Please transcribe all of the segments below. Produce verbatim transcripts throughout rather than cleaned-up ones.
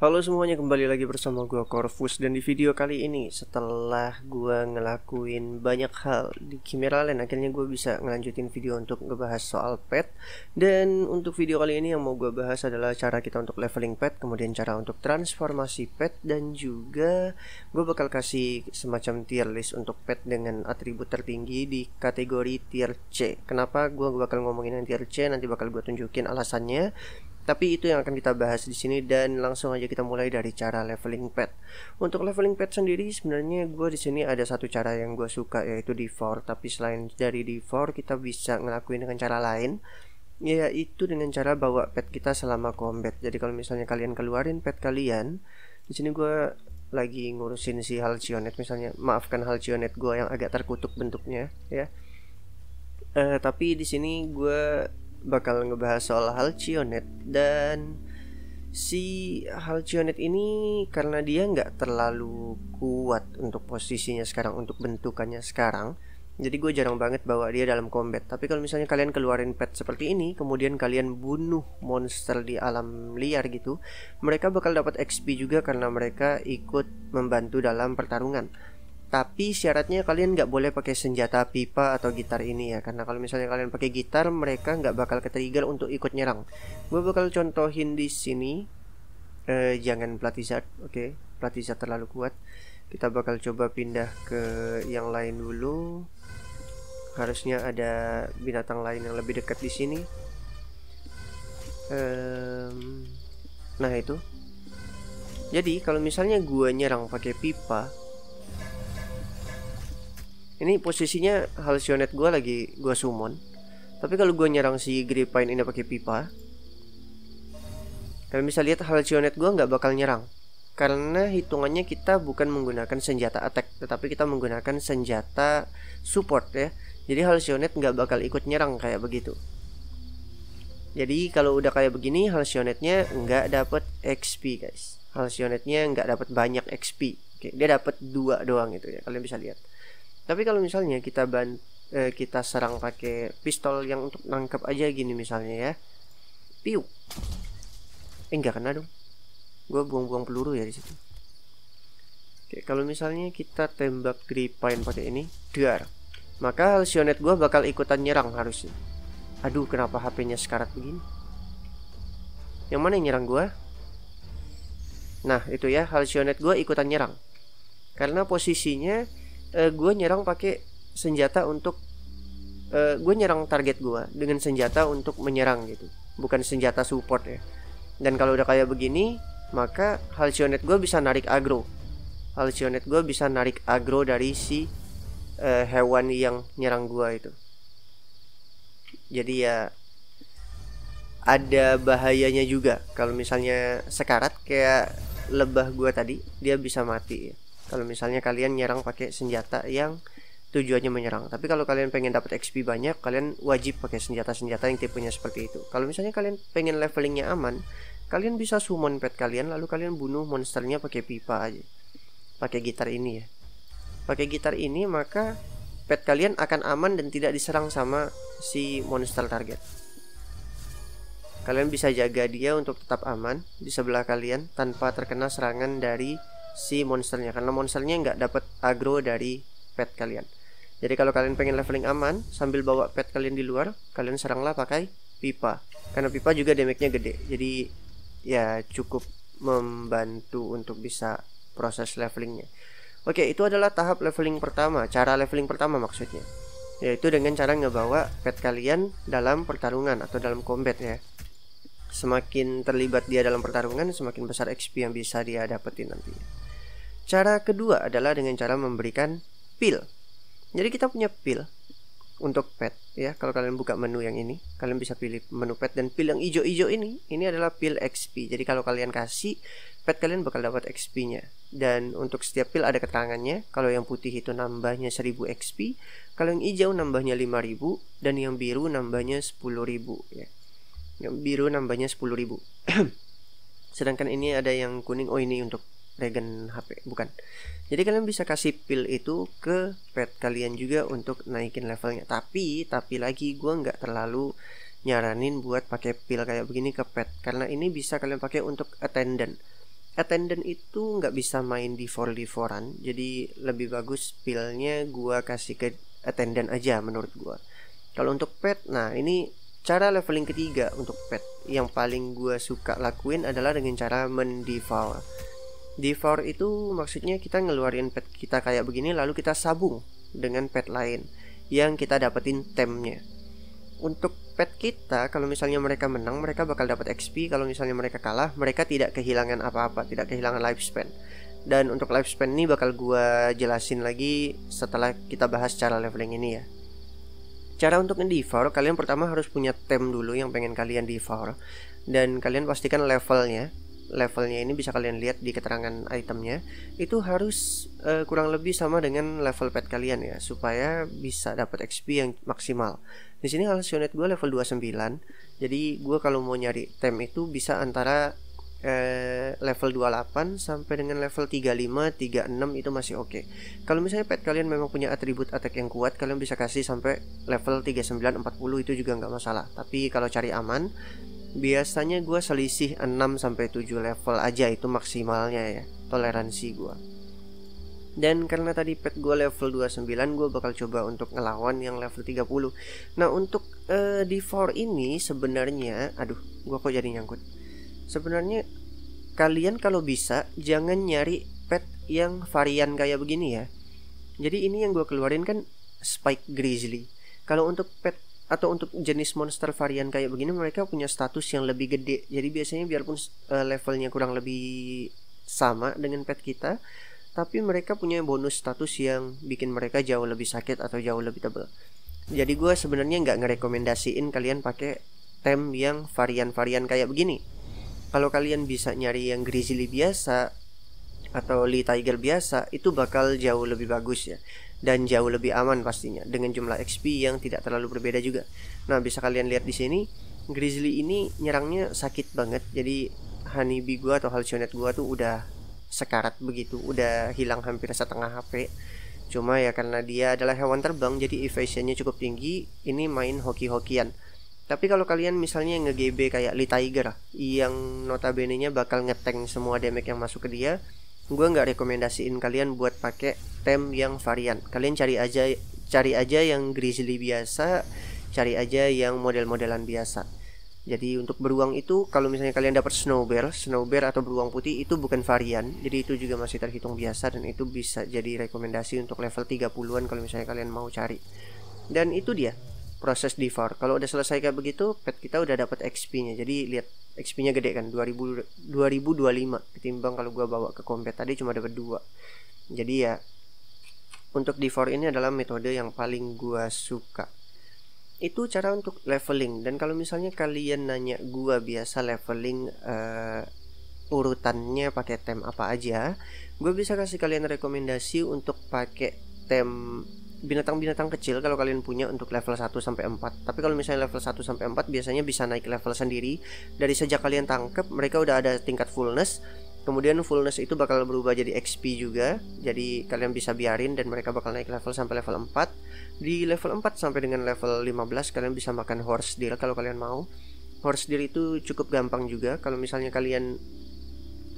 Halo semuanya, kembali lagi bersama gua Corphus. Dan di video kali ini, setelah gua ngelakuin banyak hal di Chimeraland, akhirnya gua bisa ngelanjutin video untuk ngebahas soal pet. Dan untuk video kali ini yang mau gua bahas adalah cara kita untuk leveling pet, kemudian cara untuk transformasi pet, dan juga gua bakal kasih semacam tier list untuk pet dengan atribut tertinggi di kategori tier C. Kenapa gua bakal ngomongin yang tier C, nanti bakal gua tunjukin alasannya. Tapi itu yang akan kita bahas di sini, dan langsung aja kita mulai dari cara leveling pet. Untuk leveling pet sendiri, sebenarnya gue di sini ada satu cara yang gue suka, yaitu D empat. Tapi selain dari D empat, kita bisa ngelakuin dengan cara lain, yaitu dengan cara bawa pet kita selama combat. Jadi kalau misalnya kalian keluarin pet kalian, di sini gue lagi ngurusin si Halcyonet misalnya, maafkan Halcyonet gue yang agak terkutuk bentuknya, ya. Uh, tapi di sini gue bakal ngebahas soal Halcyonet. Dan si Halcyonet ini, karena dia nggak terlalu kuat untuk posisinya sekarang, untuk bentukannya sekarang, jadi gue jarang banget bawa dia dalam combat. Tapi kalau misalnya kalian keluarin pet seperti ini, kemudian kalian bunuh monster di alam liar gitu, mereka bakal dapat X P juga karena mereka ikut membantu dalam pertarungan. Tapi syaratnya kalian nggak boleh pakai senjata pipa atau gitar ini ya, karena kalau misalnya kalian pakai gitar, mereka nggak bakal ketrigger untuk ikut nyerang. Gue bakal contohin di sini, eh, jangan Platizard, oke? Okay? Platizard terlalu kuat. Kita bakal coba pindah ke yang lain dulu. Harusnya ada binatang lain yang lebih dekat di sini. Um, nah itu. Jadi kalau misalnya gue nyerang pakai pipa, ini posisinya Halcyonet gue lagi gue summon. Tapi kalau gue nyerang si Gripine ini pakai pipa, kalian bisa lihat Halcyonet gue nggak bakal nyerang, karena hitungannya kita bukan menggunakan senjata attack, tetapi kita menggunakan senjata support ya. Jadi Halcyonet nggak bakal ikut nyerang kayak begitu. Jadi kalau udah kayak begini, Halcyonetnya nggak dapet X P guys. Halcyonetnya nggak dapet banyak X P. Oke, dia dapet dua doang itu ya. Kalian bisa lihat. Tapi kalau misalnya kita ban eh, kita serang pakai pistol yang untuk nangkep aja gini misalnya ya, piu, eh nggak kena dong, gue buang-buang peluru ya di situ. Oke, kalau misalnya kita tembak Gripine pakai ini, dar, maka Halcyonet gue bakal ikutan nyerang harusnya. Aduh, kenapa H P-nya sekarat begini? Yang mana yang nyerang gue? Nah itu ya, Halcyonet gue ikutan nyerang, karena posisinya Uh, gue nyerang pakai senjata untuk uh, gue nyerang target gue dengan senjata untuk menyerang gitu, bukan senjata support ya. Dan kalau udah kayak begini, maka Halcyonet gue bisa narik agro. Halcyonet gue bisa narik agro dari si uh, hewan yang nyerang gue itu. Jadi ya ada bahayanya juga. Kalau misalnya sekarat kayak lebah gue tadi, dia bisa mati ya. Kalau misalnya kalian nyerang pakai senjata yang tujuannya menyerang. Tapi kalau kalian pengen dapat X P banyak, kalian wajib pakai senjata-senjata yang tipenya seperti itu. Kalau misalnya kalian pengen levelingnya aman, kalian bisa summon pet kalian, lalu kalian bunuh monsternya pakai pipa aja, pakai gitar ini ya. Pakai gitar ini, maka pet kalian akan aman dan tidak diserang sama si monster target. Kalian bisa jaga dia untuk tetap aman di sebelah kalian tanpa terkena serangan dari si monsternya, karena monsternya nggak dapat agro dari pet kalian. Jadi kalau kalian pengen leveling aman sambil bawa pet kalian di luar, kalian seranglah pakai pipa, karena pipa juga damage-nya gede. Jadi ya cukup membantu untuk bisa proses levelingnya. Oke, itu adalah tahap leveling pertama, cara leveling pertama maksudnya, yaitu dengan cara ngebawa pet kalian dalam pertarungan atau dalam combat ya. Semakin terlibat dia dalam pertarungan, semakin besar X P yang bisa dia dapetin nantinya. Cara kedua adalah dengan cara memberikan pil. Jadi kita punya pil untuk pet ya. Kalau kalian buka menu yang ini, kalian bisa pilih menu pet, dan pil yang hijau-hijau ini, ini adalah pil X P. Jadi kalau kalian kasih, pet kalian bakal dapat X P-nya. Dan untuk setiap pil ada keterangannya. Kalau yang putih itu nambahnya seribu X P, kalau yang hijau nambahnya lima ribu, dan yang biru nambahnya sepuluh ribu ya. Yang biru nambahnya sepuluh ribu. Sedangkan ini ada yang kuning. Oh, ini untuk regen H P, bukan. Jadi kalian bisa kasih pil itu ke pet kalian juga untuk naikin levelnya. Tapi tapi lagi gue nggak terlalu nyaranin buat pakai pil kayak begini ke pet, karena ini bisa kalian pakai untuk attendant. Attendant itu nggak bisa main D four D four-an, jadi lebih bagus pilnya gua kasih ke Attendant aja menurut gua. Kalau untuk pet, nah ini cara leveling ketiga untuk pet yang paling gua suka lakuin adalah dengan cara mendevour. Devour itu maksudnya kita ngeluarin pet kita kayak begini lalu kita sabung dengan pet lain yang kita dapetin temnya. Untuk pet kita, kalau misalnya mereka menang, mereka bakal dapat X P. Kalau misalnya mereka kalah, mereka tidak kehilangan apa-apa, tidak kehilangan lifespan. Dan untuk lifespan ini bakal gua jelasin lagi setelah kita bahas cara leveling ini ya. Cara untuk devour, kalian pertama harus punya theme dulu yang pengen kalian devour. Dan kalian pastikan levelnya. Levelnya ini bisa kalian lihat di keterangan itemnya. Itu harus uh, kurang lebih sama dengan level pet kalian ya, supaya bisa dapat X P yang maksimal. Di sini Halcyonet gue level dua puluh sembilan. Jadi gue kalau mau nyari theme itu bisa antara uh, level dua puluh delapan sampai dengan level tiga puluh lima, tiga puluh enam itu masih oke. Okay. Kalau misalnya pet kalian memang punya atribut attack yang kuat, kalian bisa kasih sampai level tiga puluh sembilan, empat puluh itu juga nggak masalah. Tapi kalau cari aman, biasanya gue selisih enam sampai tujuh level aja itu maksimalnya ya, toleransi gue. Dan karena tadi pet gue level dua puluh sembilan, gue bakal coba untuk ngelawan yang level tiga puluh. Nah untuk uh, D empat ini sebenarnya, aduh gue kok jadi nyangkut. Sebenarnya kalian kalau bisa jangan nyari pet yang varian kayak begini ya. Jadi ini yang gue keluarin kan Spike Grizzly. Kalau untuk pet atau untuk jenis monster varian kayak begini, mereka punya status yang lebih gede. Jadi biasanya biarpun uh, levelnya kurang lebih sama dengan pet kita, tapi mereka punya bonus status yang bikin mereka jauh lebih sakit atau jauh lebih tebal. Jadi gue sebenarnya nggak ngerekomendasiin kalian pakai theme yang varian-varian kayak begini. Kalau kalian bisa nyari yang grizzly biasa atau Lee Tiger biasa, itu bakal jauh lebih bagus ya, dan jauh lebih aman pastinya dengan jumlah X P yang tidak terlalu berbeda juga. Nah, bisa kalian lihat di sini, Grizzly ini nyerangnya sakit banget. Jadi Honey Bee gua atau Halcyonet gua tuh udah sekarat begitu, udah hilang hampir setengah H P. Cuma ya karena dia adalah hewan terbang, jadi evasionnya cukup tinggi, ini main hoki-hokian. Tapi kalau kalian misalnya nge-G B kayak Lee Tiger yang notabene-nya bakal ngeteng semua damage yang masuk ke dia, gue nggak rekomendasiin kalian buat pakai theme yang varian. Kalian cari aja, cari aja yang grizzly biasa, cari aja yang model-modelan biasa. Jadi untuk beruang itu, kalau misalnya kalian dapat Snowbear, Snowbear atau beruang putih itu bukan varian, jadi itu juga masih terhitung biasa, dan itu bisa jadi rekomendasi untuk level tiga puluhan kalau misalnya kalian mau cari. Dan itu dia proses devour. Kalau udah selesai kayak begitu, pet kita udah dapat X P-nya. Jadi lihat, X P-nya gede kan, dua ribu dua puluh lima ketimbang kalau gua bawa ke combat tadi cuma dapat dua. Jadi ya untuk devour ini adalah metode yang paling gua suka. Itu cara untuk leveling. Dan kalau misalnya kalian nanya gua biasa leveling uh, urutannya pakai theme apa aja, gua bisa kasih kalian rekomendasi untuk pakai theme binatang-binatang kecil kalau kalian punya untuk level satu sampai empat. Tapi kalau misalnya level satu sampai empat biasanya bisa naik level sendiri. Dari sejak kalian tangkep, mereka udah ada tingkat fullness. Kemudian fullness itu bakal berubah jadi X P juga. Jadi kalian bisa biarin dan mereka bakal naik level sampai level empat. Di level empat sampai dengan level lima belas kalian bisa makan horse deer kalau kalian mau. Horse deer itu cukup gampang juga kalau misalnya kalian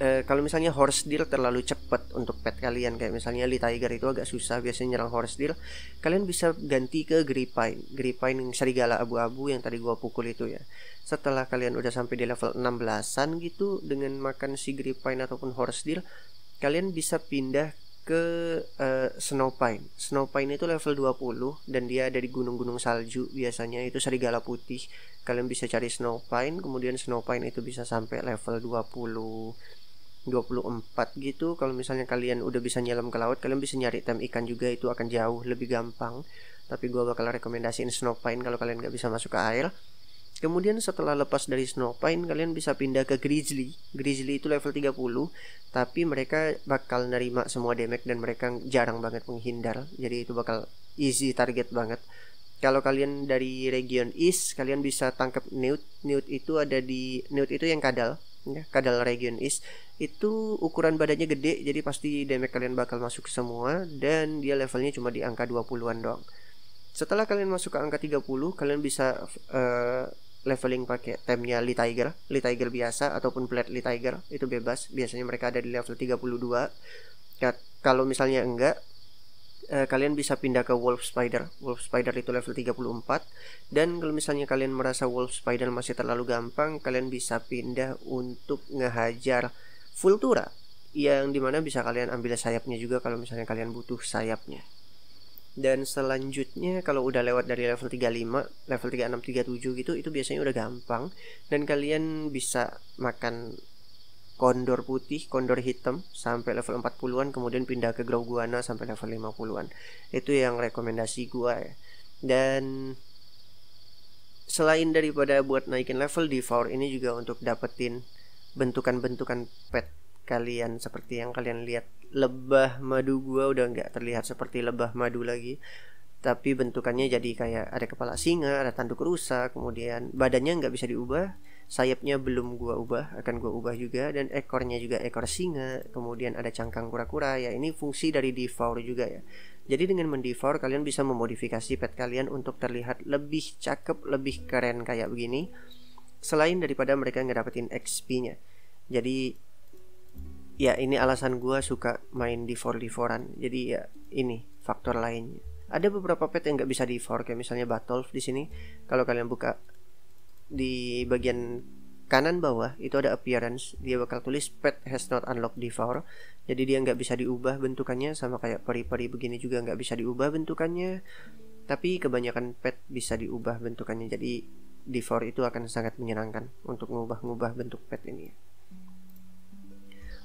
Uh, kalau misalnya horse deer terlalu cepat untuk pet kalian, kayak misalnya Lee Tiger itu agak susah biasanya nyerang horse deer, kalian bisa ganti ke Gripine. Gripine yang serigala abu-abu yang tadi gua pukul itu ya. Setelah kalian udah sampai di level enam belasan gitu, dengan makan si Gripine ataupun horse deer, kalian bisa pindah ke uh, Snow Pine. Snow Pine itu level dua puluh dan dia ada di gunung-gunung salju biasanya, itu serigala putih. Kalian bisa cari Snow Pine, kemudian Snow Pine itu bisa sampai level dua puluh dua puluh empat gitu. Kalau misalnya kalian udah bisa nyelam ke laut, kalian bisa nyari tem ikan juga, itu akan jauh lebih gampang. Tapi gua bakal rekomendasiin Snow Pine kalau kalian nggak bisa masuk ke air. Kemudian setelah lepas dari Snow Pine, kalian bisa pindah ke Grizzly. Grizzly itu level tiga puluh, tapi mereka bakal nerima semua damage dan mereka jarang banget menghindar. Jadi itu bakal easy target banget. Kalau kalian dari region East, kalian bisa tangkap Newt. Newt itu ada di Newt itu yang kadal. Ya, kadal region East itu ukuran badannya gede, jadi pasti damage kalian bakal masuk semua, dan dia levelnya cuma di angka dua puluhan doang. Setelah kalian masuk ke angka tiga puluh, kalian bisa uh, leveling pakai temnya Lee Tiger, Lee Tiger biasa ataupun Plate Lee Tiger, itu bebas. Biasanya mereka ada di level tiga puluh dua. Ya, kalau misalnya enggak, eh, kalian bisa pindah ke Wolf Spider. Wolf Spider itu level tiga puluh empat. Dan kalau misalnya kalian merasa Wolf Spider masih terlalu gampang, kalian bisa pindah untuk ngehajar Vultura, yang dimana bisa kalian ambil sayapnya juga kalau misalnya kalian butuh sayapnya. Dan selanjutnya kalau udah lewat dari level tiga puluh lima, level tiga puluh enam, tiga puluh tujuh gitu, itu biasanya udah gampang. Dan kalian bisa makan kondor putih, kondor hitam sampai level empat puluhan, kemudian pindah ke Groguana sampai level lima puluhan. Itu yang rekomendasi gua ya. Dan selain daripada buat naikin level, D empat ini juga untuk dapetin bentukan-bentukan pet kalian, seperti yang kalian lihat. Lebah madu gua udah nggak terlihat seperti lebah madu lagi, tapi bentukannya jadi kayak ada kepala singa, ada tanduk rusa, kemudian badannya nggak bisa diubah, sayapnya belum gua ubah, akan gua ubah juga, dan ekornya juga ekor singa, kemudian ada cangkang kura-kura. Ya, ini fungsi dari devour juga ya. Jadi dengan mendevour kalian bisa memodifikasi pet kalian untuk terlihat lebih cakep, lebih keren kayak begini, selain daripada mereka ngedapetin X P-nya. Jadi ya, ini alasan gue suka main D empat D empat-an. Jadi ya ini faktor lainnya. Ada beberapa pet yang nggak bisa D empat, kayak misalnya Batolf di sini. Kalau kalian buka di bagian kanan bawah itu ada appearance, dia bakal tulis pet has not unlocked D empat. Jadi dia nggak bisa diubah bentukannya, sama kayak peri-peri begini juga nggak bisa diubah bentukannya. Tapi kebanyakan pet bisa diubah bentukannya. Jadi D empat itu akan sangat menyenangkan untuk mengubah-ubah bentuk pet ini.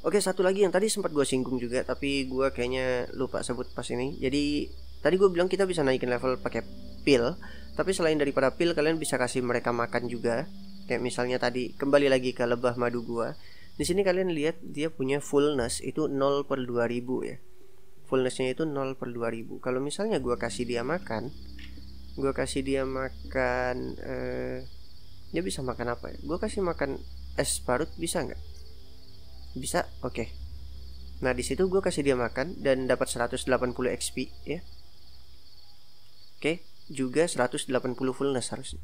Oke, satu lagi yang tadi sempat gue singgung juga, tapi gue kayaknya lupa sebut pas ini. Jadi tadi gue bilang kita bisa naikin level pakai pil, tapi selain daripada pil kalian bisa kasih mereka makan juga. Kayak misalnya tadi, kembali lagi ke lebah madu gue. Di sini kalian lihat dia punya fullness itu nol per dua ribu ya. Fullnessnya itu nol per dua ribu. Kalau misalnya gue kasih dia makan, gue kasih dia makan, eh, dia bisa makan apa ya? Gue kasih makan es parut bisa nggak? Bisa, oke. Okay. Nah, di situ gue kasih dia makan dan dapat seratus delapan puluh X P ya. Oke, okay. Juga seratus delapan puluh fullness harusnya.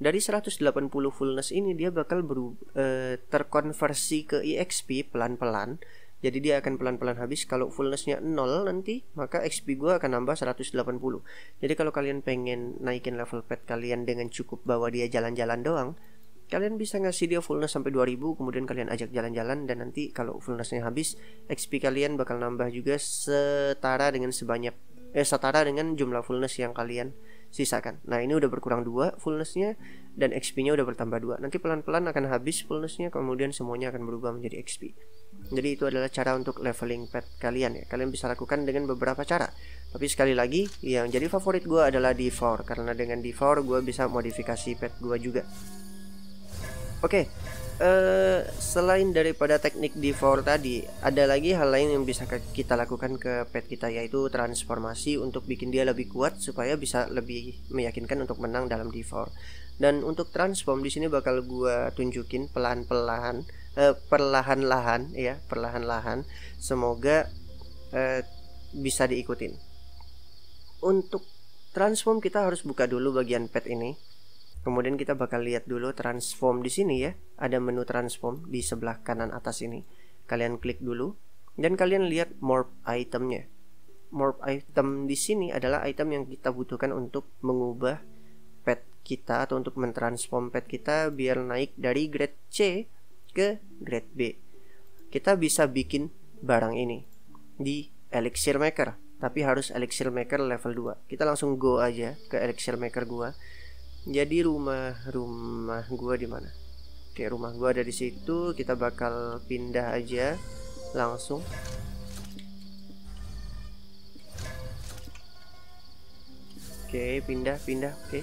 Dari seratus delapan puluh fullness ini dia bakal beru- eh, terkonversi ke E X P pelan-pelan. Jadi dia akan pelan-pelan habis. Kalau fullnessnya nol nanti, maka X P gue akan nambah seratus delapan puluh. Jadi kalau kalian pengen naikin level pet kalian dengan cukup bawa dia jalan-jalan doang, kalian bisa ngasih dia fullness sampai dua ribu, kemudian kalian ajak jalan-jalan, dan nanti kalau fullnessnya habis, X P kalian bakal nambah juga setara dengan sebanyak eh setara dengan jumlah fullness yang kalian sisakan. Nah, ini udah berkurang dua fullnessnya dan X P-nya udah bertambah dua. Nanti pelan-pelan akan habis fullnessnya, kemudian semuanya akan berubah menjadi X P. Jadi itu adalah cara untuk leveling pet kalian ya. Kalian bisa lakukan dengan beberapa cara. Tapi sekali lagi, yang jadi favorit gue adalah D empat, karena dengan D empat gue bisa modifikasi pet gue juga. Oke, okay. uh, selain daripada teknik D empat tadi, ada lagi hal lain yang bisa kita lakukan ke pet kita, yaitu transformasi untuk bikin dia lebih kuat supaya bisa lebih meyakinkan untuk menang dalam D empat. Dan untuk transform di sini bakal gua tunjukin pelan-pelan, uh, perlahan-lahan ya, perlahan-lahan. Semoga uh, bisa diikutin. Untuk transform kita harus buka dulu bagian pet ini. Kemudian kita bakal lihat dulu transform di sini ya. Ada menu transform di sebelah kanan atas ini. Kalian klik dulu dan kalian lihat morph itemnya. Morph item di sini adalah item yang kita butuhkan untuk mengubah pet kita atau untuk mentransform pet kita biar naik dari grade C ke grade B. Kita bisa bikin barang ini di elixir maker, tapi harus elixir maker level dua. Kita langsung go aja ke elixir maker gua. Jadi rumah rumah gua di mana? Oke, rumah gua ada di situ. Kita bakal pindah aja langsung. Oke, pindah pindah. Oke.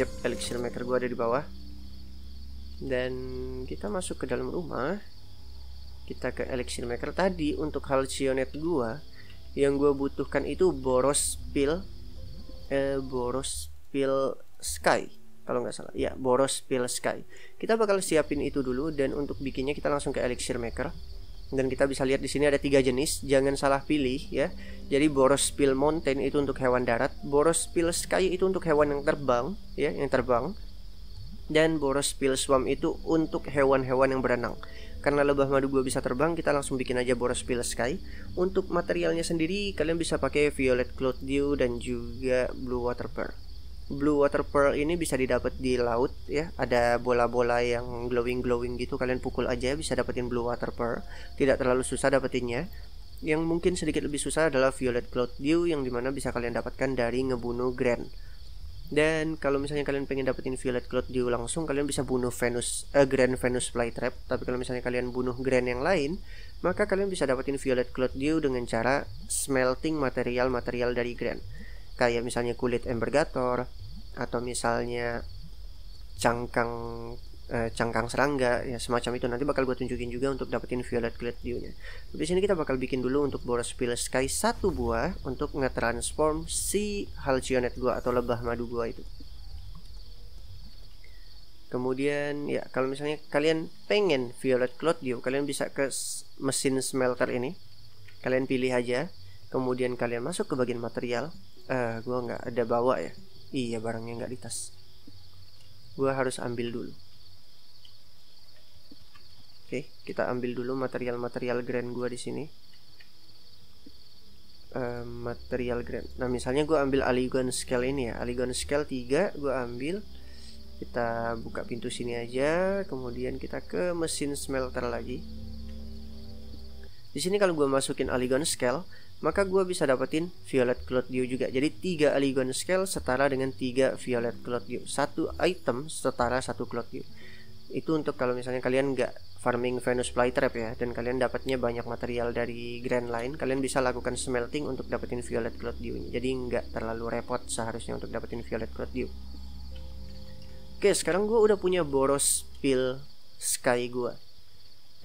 Yap, elixir maker gua ada di bawah. Dan kita masuk ke dalam rumah. Kita ke elixir maker tadi. Untuk halcyonet gua, yang gua butuhkan itu boros pil. Boros Pil Sky, kalau nggak salah ya, Boros Pil Sky. Kita bakal siapin itu dulu, dan untuk bikinnya kita langsung ke elixir maker. Dan kita bisa lihat di sini ada tiga jenis, jangan salah pilih ya. Jadi Borospil Mountain itu untuk hewan darat, Borospil Sky itu untuk hewan yang terbang ya, yang terbang. Dan Borospil Swamp itu untuk hewan-hewan yang berenang. Karena lebah madu gua bisa terbang, kita langsung bikin aja Borospil Sky. Untuk materialnya sendiri, kalian bisa pakai Violet Clouddew dan juga Blue Water Pearl. Blue Water Pearl ini bisa didapat di laut ya. Ada bola-bola yang glowing-glowing gitu, kalian pukul aja bisa dapetin Blue Water Pearl. Tidak terlalu susah dapetinnya. Yang mungkin sedikit lebih susah adalah Violet Clouddew, yang dimana bisa kalian dapatkan dari ngebunuh Grand. Dan kalau misalnya kalian pengen dapetin Violet Clouddew langsung, kalian bisa bunuh Venus eh, Grand Venus Flytrap. Tapi kalau misalnya kalian bunuh Grand yang lain, maka kalian bisa dapetin Violet Clouddew dengan cara smelting material-material dari Grand. Kayak misalnya kulit Ember Gator, atau misalnya cangkang eh, cangkang serangga ya, semacam itu. Nanti bakal gue tunjukin juga untuk dapetin Violet Clouddew-nya. Di sini kita bakal bikin dulu untuk Borospil Sky satu buah untuk nge-transform si Halcyonet gua atau lebah madu gua itu. Kemudian ya, kalau misalnya kalian pengen Violet Clouddew, kalian bisa ke mesin smelter ini. Kalian pilih aja, kemudian kalian masuk ke bagian material. Uh, gua nggak ada bawa ya. Iya, barangnya nggak di tas. Gua harus ambil dulu. Oke, kita ambil dulu material-material grand gua di sini. Uh, material grand. Nah, misalnya gua ambil Aligon Scale ini ya. Aligon Scale tiga gua ambil. Kita buka pintu sini aja, kemudian kita ke mesin smelter lagi. Di sini kalau gua masukin Aligon Scale, maka gue bisa dapetin Violet Clouddew juga. Jadi tiga Aligon Scale setara dengan tiga Violet Clouddew. Satu item setara satu Clouddew. Itu untuk kalau misalnya kalian nggak farming Venus Flytrap ya, dan kalian dapatnya banyak material dari Grand Line, kalian bisa lakukan smelting untuk dapetin Violet Clouddew. Jadi nggak terlalu repot seharusnya untuk dapetin Violet Clouddew. Oke, sekarang gue udah punya Borospil Sky gue,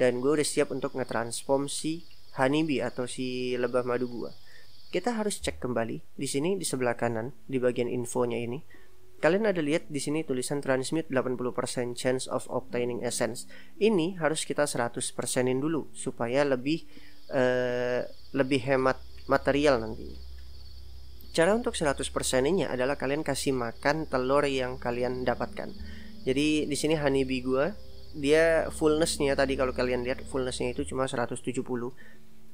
dan gue udah siap untuk ngetransform si Honey Bee atau si lebah madu gua. Kita harus cek kembali di sini di sebelah kanan di bagian infonya ini. Kalian ada lihat di sini tulisan transmute delapan puluh persen chance of obtaining essence. Ini harus kita seratus persenin dulu supaya lebih uh, lebih hemat material nantinya. Cara untuk seratus perseninnya adalah kalian kasih makan telur yang kalian dapatkan. Jadi di sini Honey Bee gua, dia fullnessnya tadi kalau kalian lihat fullnessnya itu cuma seratus tujuh puluh.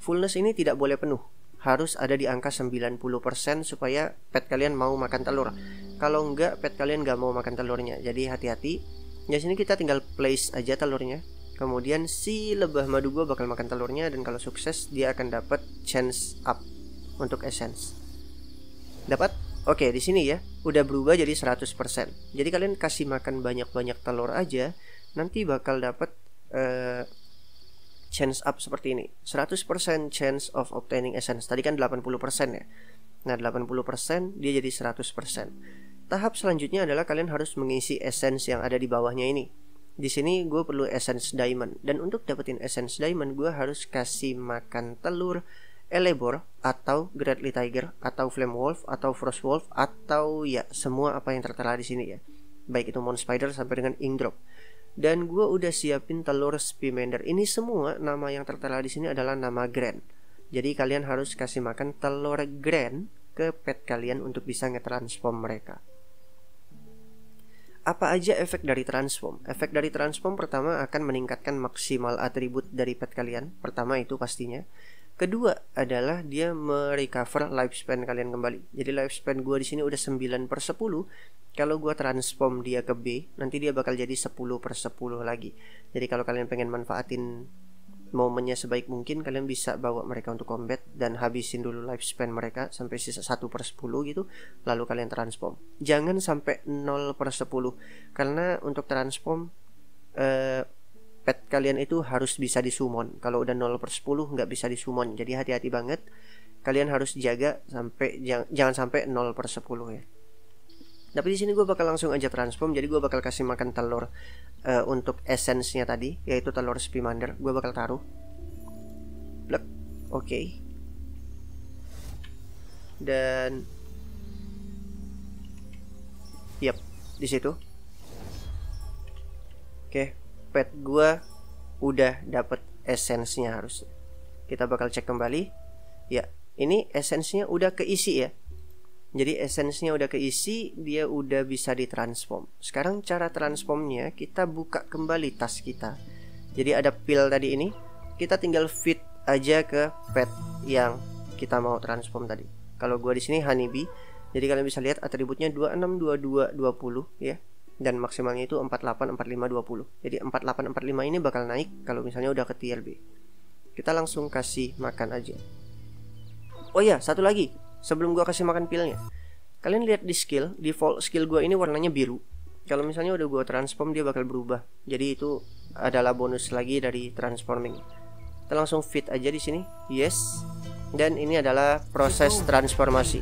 Fullness ini tidak boleh penuh, harus ada di angka sembilan puluh persen supaya pet kalian mau makan telur. Kalau enggak, pet kalian nggak mau makan telurnya. Jadi hati-hati. Di sini kita tinggal place aja telurnya. Kemudian si lebah madu gua bakal makan telurnya, dan kalau sukses dia akan dapat chance up untuk essence. Dapat? Oke, di sini ya udah berubah jadi seratus persen. Jadi kalian kasih makan banyak-banyak telur aja, nanti bakal dapat uh, chance up seperti ini. seratus persen chance of obtaining essence. Tadi kan delapan puluh persen ya. Nah, delapan puluh persen dia jadi seratus persen. Tahap selanjutnya adalah kalian harus mengisi essence yang ada di bawahnya ini. Di sini gue perlu essence diamond, dan untuk dapetin essence diamond gue harus kasih makan telur Elebor atau Great Lee Tiger atau Flame Wolf atau Frost Wolf atau ya semua apa yang tertera di sini ya. Baik itu Moon Spider sampai dengan Ink Drop. Dan gue udah siapin telur Spimander. Ini semua nama yang tertera di sini adalah nama Grand. Jadi kalian harus kasih makan telur Grand ke pet kalian untuk bisa nge-transform mereka. Apa aja efek dari transform? Efek dari transform pertama akan meningkatkan maksimal atribut dari pet kalian. Pertama itu pastinya. Kedua adalah dia merecover lifespan kalian kembali. Jadi lifespan gue di sini udah sembilan per sepuluh. Kalau gue transform dia ke B, nanti dia bakal jadi sepuluh per sepuluh lagi. Jadi kalau kalian pengen manfaatin momennya sebaik mungkin, kalian bisa bawa mereka untuk combat dan habisin dulu lifespan mereka sampai sisa satu per sepuluh gitu, lalu kalian transform. Jangan sampai nol per sepuluh, karena untuk transform eh, pet kalian itu harus bisa disummon. Kalau udah nol per sepuluh nggak bisa disummon, jadi hati-hati banget. Kalian harus jaga sampai jang, jangan sampai nol per sepuluh ya. Tapi di sini gue bakal langsung aja transform. Jadi gue bakal kasih makan telur uh, untuk essence-nya tadi, yaitu telur Spimander. Gue bakal taruh. Plek. Oke. Okay. Dan yap, di situ. Oke, okay. Pet gue udah dapet essence-nya harusnya. Kita bakal cek kembali. Ya, ini esensinya udah keisi ya. Jadi esensinya udah keisi, dia udah bisa ditransform. Sekarang cara transformnya, kita buka kembali tas kita. Jadi ada pil tadi ini, kita tinggal fit aja ke pet yang kita mau transform tadi. Kalau gua di sini Honey Bee. Jadi kalian bisa lihat atributnya dua puluh enam, dua puluh dua, dua puluh ya. Dan maksimalnya itu empat puluh delapan, empat puluh lima, dua puluh. Jadi empat puluh delapan, empat puluh lima ini bakal naik kalau misalnya udah ke tier B. Kita langsung kasih makan aja. Oh iya, satu lagi. Sebelum gua kasih makan pilnya, kalian lihat di skill, default skill gua ini warnanya biru. Kalau misalnya udah gua transform, dia bakal berubah. Jadi itu adalah bonus lagi dari transforming. Kita langsung fit aja di sini. Yes. Dan ini adalah proses transformasi.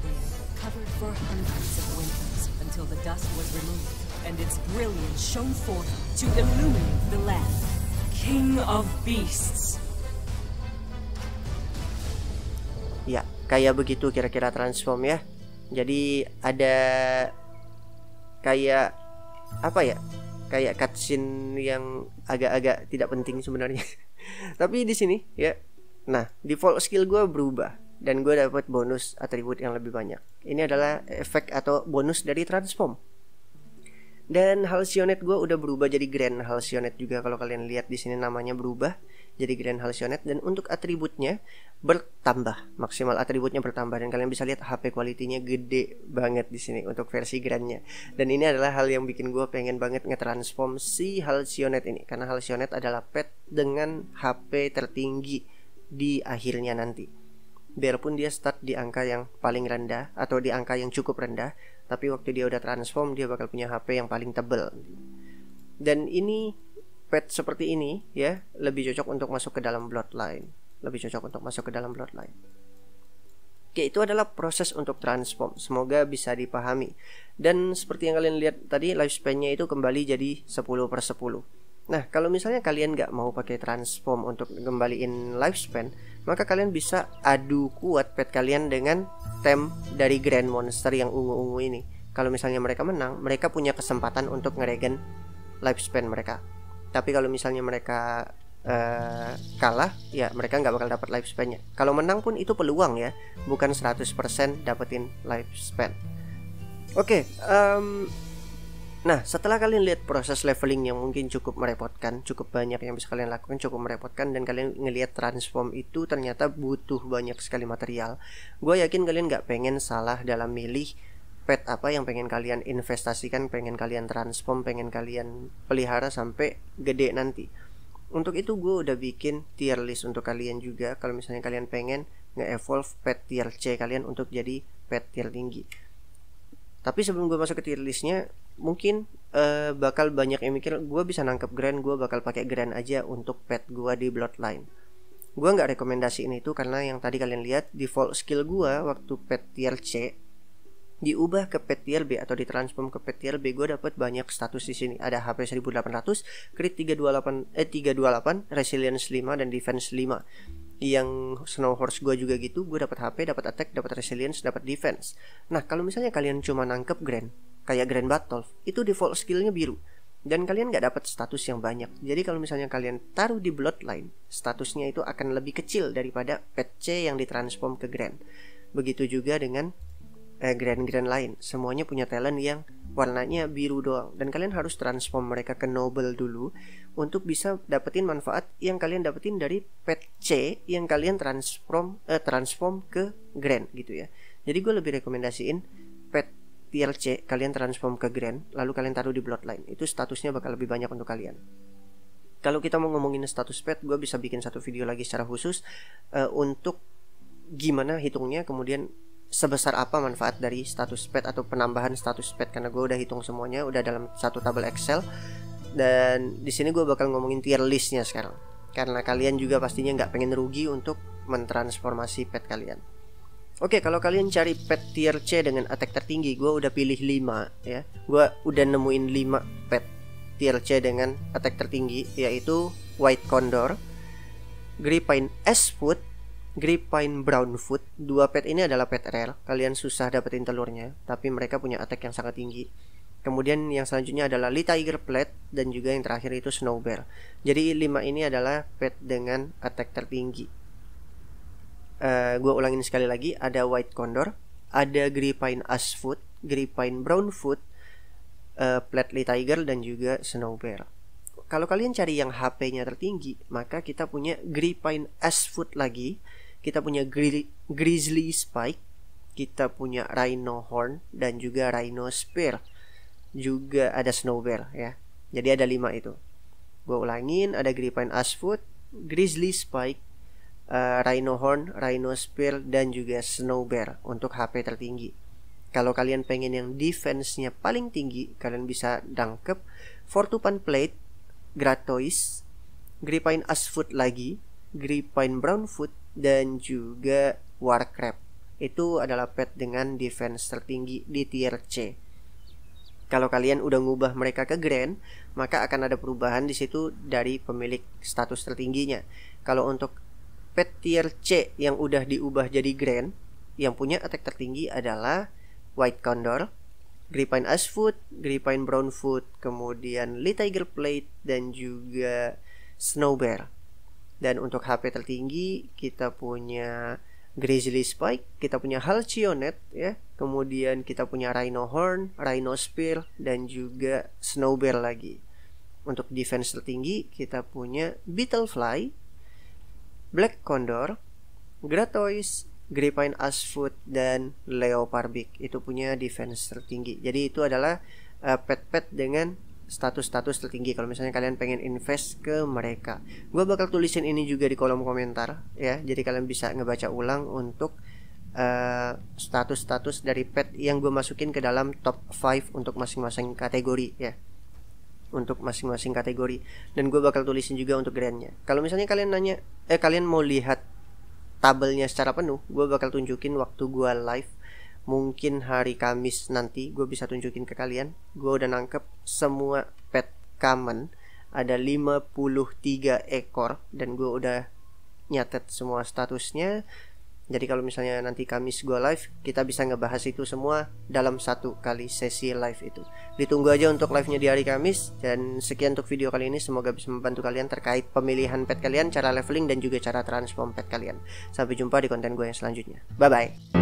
Ya, kayak begitu kira-kira transform ya. Jadi ada kayak apa ya? Kayak cutscene yang agak-agak tidak penting sebenarnya. Tapi di sini ya. Nah, default skill gue berubah dan gue dapat bonus atribut yang lebih banyak. Ini adalah efek atau bonus dari transform. Dan Halcyonet gue udah berubah jadi Grand Halcyonet juga. Kalau kalian lihat di sini namanya berubah jadi Grand Halcyonet, dan untuk atributnya bertambah, maksimal atributnya bertambah, dan kalian bisa lihat H P kualitinya gede banget di sini untuk versi Grandnya. Dan ini adalah hal yang bikin gue pengen banget ngetransform si Halcyonet ini, karena Halcyonet adalah pet dengan H P tertinggi di akhirnya nanti. Biarpun dia start di angka yang paling rendah atau di angka yang cukup rendah, tapi waktu dia udah transform dia bakal punya H P yang paling tebel. Dan ini pet seperti ini ya, lebih cocok untuk masuk ke dalam bloodline. Lebih cocok untuk masuk ke dalam bloodline. Oke, itu adalah proses untuk transform. Semoga bisa dipahami. Dan seperti yang kalian lihat tadi, lifespan-nya itu kembali jadi sepuluh per sepuluh. Nah, kalau misalnya kalian nggak mau pakai transform untuk kembaliin lifespan, maka kalian bisa adu kuat pet kalian dengan temp dari Grand Monster yang ungu-ungu ini. Kalau misalnya mereka menang, mereka punya kesempatan untuk ngeregen lifespan mereka. Tapi kalau misalnya mereka uh, kalah, ya mereka nggak bakal dapat lifespannya. Kalau menang pun itu peluang ya, bukan seratus persen dapetin lifespan. Oke, okay, um, nah, setelah kalian lihat proses leveling yang mungkin cukup merepotkan, cukup banyak yang bisa kalian lakukan, cukup merepotkan, dan kalian ngelihat transform itu ternyata butuh banyak sekali material. Gue yakin kalian gak pengen salah dalam milih pet apa yang pengen kalian investasikan, pengen kalian transform, pengen kalian pelihara sampai gede nanti. Untuk itu gue udah bikin tier list untuk kalian juga, kalau misalnya kalian pengen nge-evolve pet tier C kalian untuk jadi pet tier tinggi. Tapi sebelum gue masuk ke tier listnya, mungkin uh, bakal banyak yang mikir gue bisa nangkep Grand, gue bakal pakai Grand aja untuk pet gue di bloodline. Gue nggak rekomendasiin itu karena yang tadi kalian lihat default skill gue waktu pet tier C diubah ke pet tier B atau ditransform ke pet tier B, gue dapat banyak status di sini. Ada H P seribu delapan ratus, crit tiga dua delapan, resilience lima dan defense lima. Yang Snow Horse gue juga gitu, gue dapat H P, dapat attack, dapat resilience, dapat defense. Nah, kalau misalnya kalian cuma nangkep Grand, kayak Grand Battle, itu default skillnya biru dan kalian nggak dapat status yang banyak. Jadi kalau misalnya kalian taruh di bloodline, statusnya itu akan lebih kecil daripada pet C yang ditransform ke Grand. Begitu juga dengan eh, Grand-Grand lain, semuanya punya talent yang warnanya biru doang, dan kalian harus transform mereka ke noble dulu untuk bisa dapetin manfaat yang kalian dapetin dari pet C yang kalian transform eh, transform ke Grand gitu ya. Jadi gue lebih rekomendasiin pet tier C kalian transform ke Grand lalu kalian taruh di bloodline, itu statusnya bakal lebih banyak untuk kalian. Kalau kita mau ngomongin status pet, gue bisa bikin satu video lagi secara khusus uh, untuk gimana hitungnya, kemudian sebesar apa manfaat dari status pet atau penambahan status pet, karena gue udah hitung semuanya, udah dalam satu tabel Excel. Dan di sini gue bakal ngomongin tier listnya sekarang, karena kalian juga pastinya nggak pengen rugi untuk mentransformasi pet kalian. Oke, kalau kalian cari pet tier C dengan attack tertinggi, gue udah pilih lima ya. Gue udah nemuin lima pet tier C dengan attack tertinggi, yaitu White Condor, Gripine Ashfoot, Gripine Brownfoot. Dua pet ini adalah pet rare, kalian susah dapetin telurnya, tapi mereka punya attack yang sangat tinggi. Kemudian yang selanjutnya adalah Plate Lee Tiger, dan juga yang terakhir itu Snowbear. Jadi lima ini adalah pet dengan attack tertinggi. uh, gue ulangin sekali lagi, ada White Condor, ada Gripine Ashfoot, Gripine Brownfoot, uh, Plate Lee Tiger, dan juga Snowbear. Kalau kalian cari yang H P-nya tertinggi, maka kita punya Gripine Ashfoot lagi, kita punya Gri Grizzly Spike, kita punya Rhino Horn, dan juga Rhino Spear. Juga ada Snowbear ya. Jadi ada lima itu. Gue ulangin, ada Gripine Ashfoot, Grizzly Spike, uh, Rhino Horn, Rhino Spear, dan juga Snowbear untuk H P tertinggi. Kalau kalian pengen yang defense-nya paling tinggi, kalian bisa dangkep Fortupan Plate, Gratois, Gripine Ashfoot lagi, Gripine Brownfoot, dan juga Warcrab. Itu adalah pet dengan defense tertinggi di tier C. Kalau kalian udah ngubah mereka ke Grand, maka akan ada perubahan di situ dari pemilik status tertingginya. Kalau untuk pet tier C yang udah diubah jadi Grand, yang punya attack tertinggi adalah White Condor, Gripine Ashfoot, Gripine Brownfoot, kemudian Lee Tiger Plate, dan juga Snowbear. Dan untuk H P tertinggi kita punya Grizzly Spike, kita punya Halcyonet ya, kemudian kita punya Rhino Horn, Rhino Spear, dan juga Snowbear lagi. Untuk defense tertinggi kita punya Beetlefly, Black Condor, Gratois, Gripine Ashfoot, dan Leopardbeak. Itu punya defense tertinggi. Jadi itu adalah pet-pet uh, dengan status-status tertinggi. Kalau misalnya kalian pengen invest ke mereka, gue bakal tulisin ini juga di kolom komentar ya. Jadi kalian bisa ngebaca ulang untuk status-status uh, dari pet yang gue masukin ke dalam top lima untuk masing-masing kategori ya. Untuk masing-masing kategori. Dan gue bakal tulisin juga untuk grandnya. Kalau misalnya kalian nanya, eh kalian mau lihat tabelnya secara penuh, gue bakal tunjukin waktu gue live, mungkin hari Kamis nanti gue bisa tunjukin ke kalian. Gue udah nangkep semua pet common, ada lima puluh tiga ekor, dan gue udah nyatet semua statusnya. Jadi kalau misalnya nanti Kamis gue live, kita bisa ngebahas itu semua dalam satu kali sesi live itu. Ditunggu aja untuk live-nya di hari Kamis. Dan sekian untuk video kali ini. Semoga bisa membantu kalian terkait pemilihan pet kalian, cara leveling, dan juga cara transform pet kalian. Sampai jumpa di konten gue yang selanjutnya. Bye-bye.